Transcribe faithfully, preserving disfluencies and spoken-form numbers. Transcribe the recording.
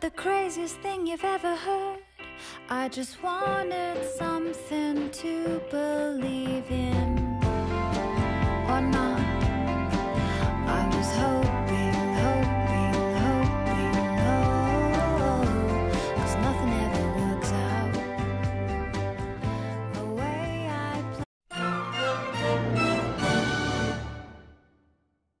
The craziest thing you've ever heard. I just wanted something to believe.